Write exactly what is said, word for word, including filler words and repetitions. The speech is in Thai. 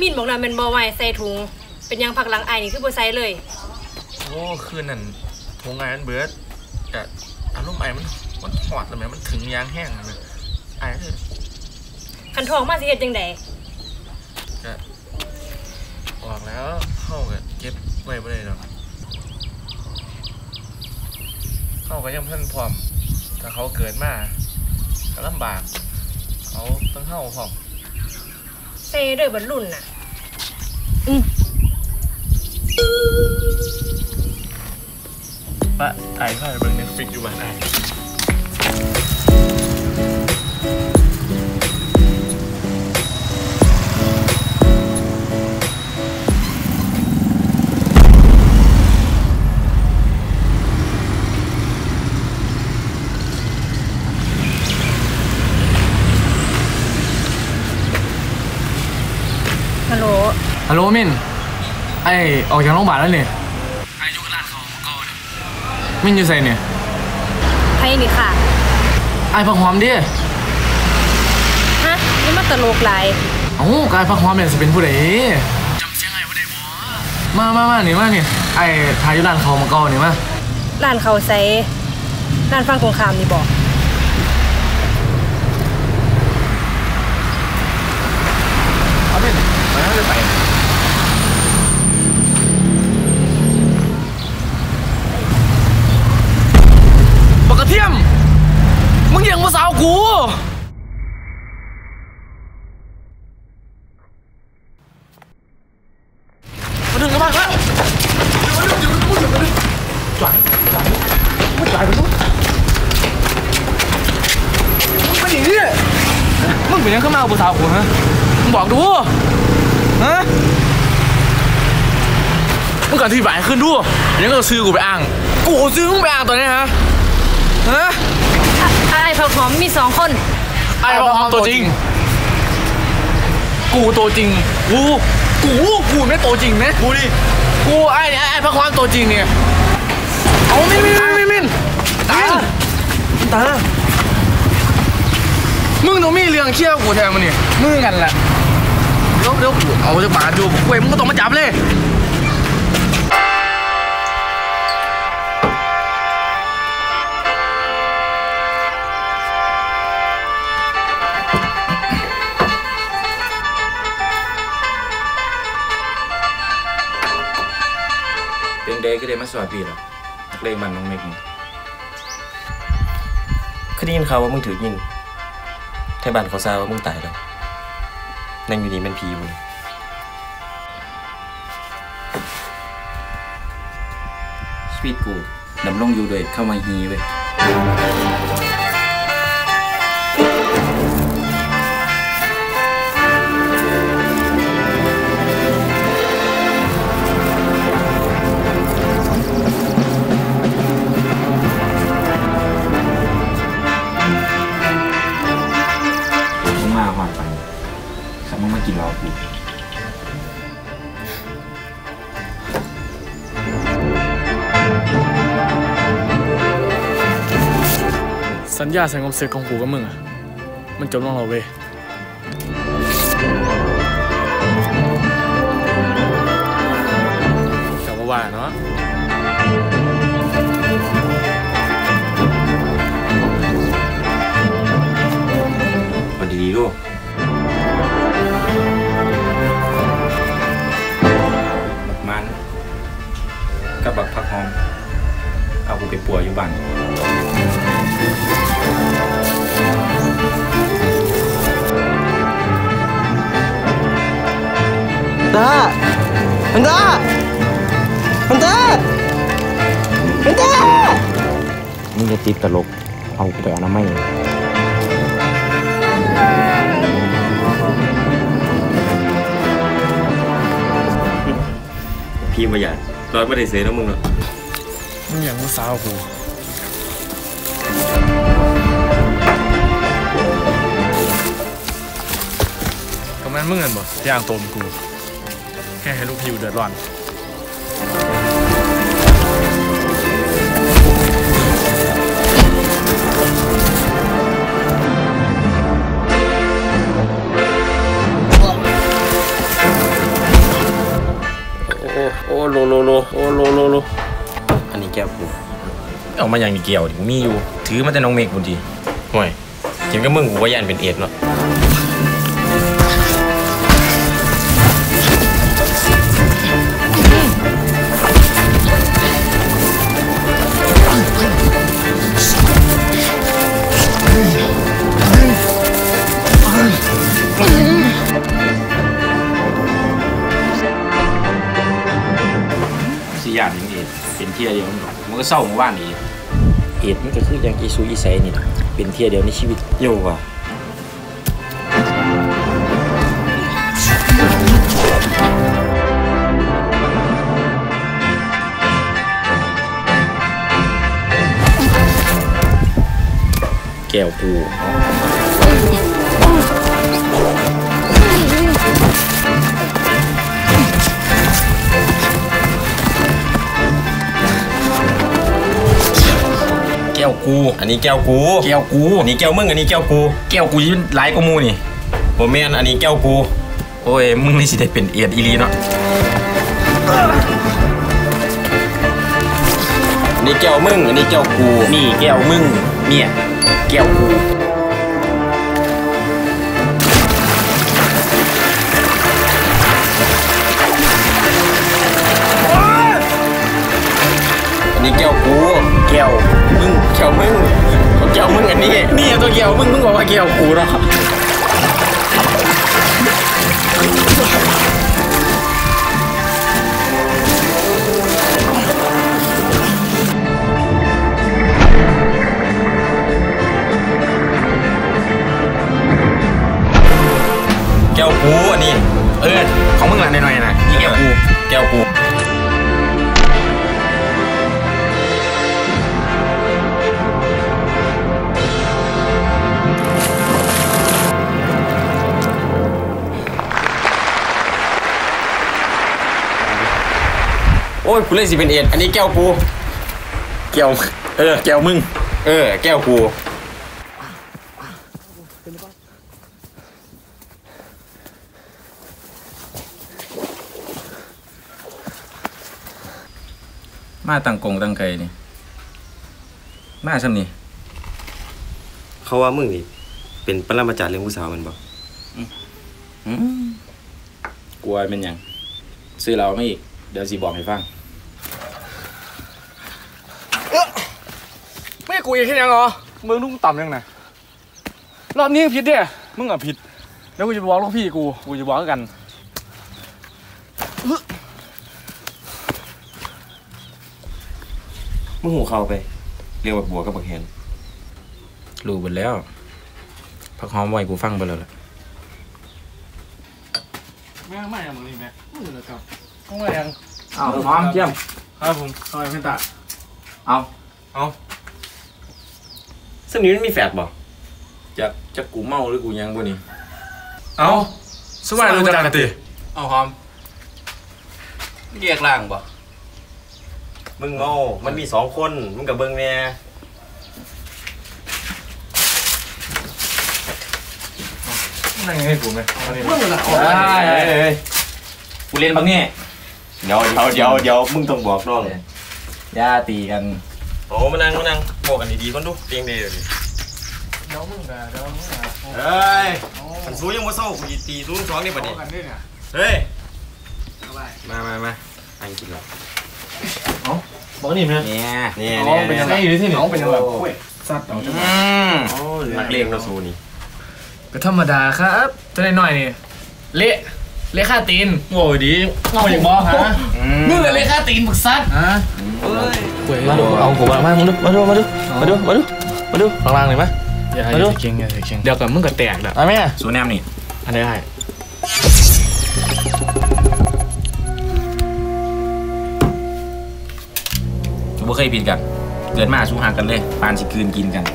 มินบอกนะเป็นบอไวใส่ถุงเป็นยังผักหลังไอนี่คือบอไซเลยโอ้คืนนั่นถุงไอมันเบิร์ดแต่อารมณ์ไอมันมันหอดทำไมมันถึงยางแห้งเลยไอคันทองมาสิเหตุจังไดก็ออกแล้วเข้ากับเก็บไว้ไม่ได้หรอกเข้ากับยังเพิ่นพร้อมแต่เขาเกิดมาลำบากเขาต้องเข้าพร้อมเซ่ด้วยบรรลุนน่ะอืมปะไอ้ข้าเบิ่งเน็ตฟลิกซ์อยู่บ้านไอ้ฮัลโหลมินไอออกจากโรงพยาบาลแล้วเนี่ยไอยุกลานเขาเก่าเนี่ยมินอยู่ใส่เนี่ยให้นี่ค่ะไอผักหอมดิฮะนี่มันตลกไรโอ้ไอผักหอมเนี่ยจะเป็นผู้ใดจำเสียงไอผู้ใดบ่มามามาเนี่ยมาเนี่ยไอทายยุกลานเขาเก่าเนี่ยมาลานเขาใส่ลานฟังกงคามนี่บอกเอามินไปให้ได้ไปมึงยังมาสาวกูมาดึงกันบ้างแล้วมาดึงมาดึงมาดึงมาดึงจ่ายจ่ายไม่จ่ายกันทุกมึงเป็นอย่างนี้มึงเป็นยังขึ้นมาเอาสาวกูฮะมึงบอกดูฮะมึงกลับที่บ่ายขึ้นดูยังก็ซื้อกูไปอ่างกูซื้อมึงไปอ่างตอนนี้ฮะฮะไอ้ผักหอมมีสองคนไอ้ผักหอมตัวจริงกูตัวจริงกูกูกูไม่ตัวจริงนะกูดิกูไอ้ไอ้ผักหอมตัวจริงเนี่ยเอามินมินมินมินตาตามึงหนูมีเรื่องเขี้ยวกูแทนมันนี่มึงกันแหละเดี๋ยวเดี๋ยวกูเอาจะปาดดูเว้ยมึงก็ต้องมาจับเลยเด็กก็ได้มาสวัสดีแล้วนักเลงมันน้องเมฆนี่คือได้ยินข่าวว่ามึงถือยิงไทยบ้านเขาทราบว่ามึงตายแล้วนั่งอยู่นี่เป็นผีมึงชีวิตกูดำรงอยู่ด้วยเข้ามาฮีเว้ยสัญญาแสงความเสียของกูกับมึงอ่ะมันจบลงเราเว้ยแต่ว่าว่าเนาะมันดีๆลูกมันกระบักผักหอมเอากูไปปัวอยู่บ้านฮันต้าฮันต้าฮันต้าฮันต้ามึงจะติดตลกเอากูไปเอาน้ำไม่พี่มาหยาดร้อยไม่ได้เสียนะมึงหรอกมึงอย่างว่าสาวกูก็แม่นมึงเงินบ่ย่างโตมกูแค่ให้ลูกพี่เดือดร้อน อ้โลโลโลโอ้โลโลโลอันนี้แก้วกูออกมาอย่างนี้เกี่ยวดิมีอยู่ถือมาแต่น้องเมฆบุญดีห่วยกินก็มึงกูว่ายันเป็นเอ็ดเนาะสี่อย่างนี้เป็นเที่ยเดียวมันก็เศร้ามาบ้านนี้เอ็ดมันก็คืออย่างอีซูอีไซนี่เป็นเที่ยเดียวในชีวิตเยอะกว่าแก้วปูแก้วกูอันนี้แก้วกูแก้วกูอันนี้แก้วมึงอันนี้แก้วกูแก้วกูยิ่งหลายกว่ามูนี่โอ้แม่นอันนี้แก้วกูโอ้ยมึงนี่สิได้เป็นเอียดอีลีเนาะอันนี้แก้วมึงอันนี้แก้วกูนี่แก้วมึงเนี่ยแก้วกูนี่แก้วกูแก้วมึงแก้วมึงแก้วมึงอันนี้นี่ตัวแก้วมึงมึงบอกว่าแก้วกูเนาะแก้วกูอันนี้เออของมึงละหน่อยๆนะนี่แก้วกูแก้วกูโอ้ยกูเล่นสิเป็นเอ็ดอันนี้แก้วกูแก้วเออแก้วมึงเออแก้วกูมาตั้งกงตั้งไก่นี่มาซ้ำนี่เขาว่ามึงนี่เป็นปรมาจารย์เรื่องผู้สาวมันบอกกลัวเป็นยังซื้อเราไม่อีกเดี๋ยวสิบอกให้ฟังไม่กูยังแค่ยังเหรอมึงนุ่งต่ำยังไงรอบนี้ผิดเนี่ยมึงอ่ะผิดแล้วกูจะบอกลูกพี่กูกูจะบอกกันมึงหูเข้าไปเรียกว่าบัวกับบักเฮนรู้หมดแล้วพักหอมไว้กูฟังไปแล้วล่ะแม่ไม่เอามึงนี่แม่มึงเหรอครับต้องอะไรยังเอาพร้อมเยี่ยมครับผมเอาไปตัดเอาเอาซึ่งนี้มันมีแฝดบอกจากจากกูเมาหรือกูยังบ่นี่เอาสวัสดีจักรติเอาพร้อมแยกล่างบ่มึงเมามันมีสองคนมึงกับเบิ้งแม่นั่งให้กูไหมมึงเหรอได้กูเล่นบังเนี่ยเดี๋ยวเดี๋ยวเดี๋ยวเดี๋ยวมึงต้องบอกน้องย่าตีกันโอ้มานั่งมานั่งบอกกันดีๆกันดูเตียงเดียวดิเดี๋ยวมึงอะเดี๋ยวมึงอะเฮ้ยขันซูยังว่าเศร้ากูตีตีซูสองนี่ปะเนี่ยเฮ้ยมามามาอันกินหรอเอ้าบอกนี่นะเนี่ยเนี่ยเป็นยังไงอยู่ที่นี่เป็นยังไงซัดต่อจังนักเลงเราซูนี่ก็ธรรมดาครับจะได้หน่อยนี่เละเลขาตีนโง่ดีเงาอย่างบอฮะมึงเลยเลขาตีนบึกซัดอ่ะมาดูเอาผมมาดูมาดูมาดูมาดูมาดูมาดูล่างๆเลยไหมมาดูเดี๋ยวกับมึงกับแตกเด้อไอ้แม่สูนแนมนี่อันนี้ให้สูบ่เคยผิดกันเกิดมาสูห่างกันเลยปานสิคืนกินกัน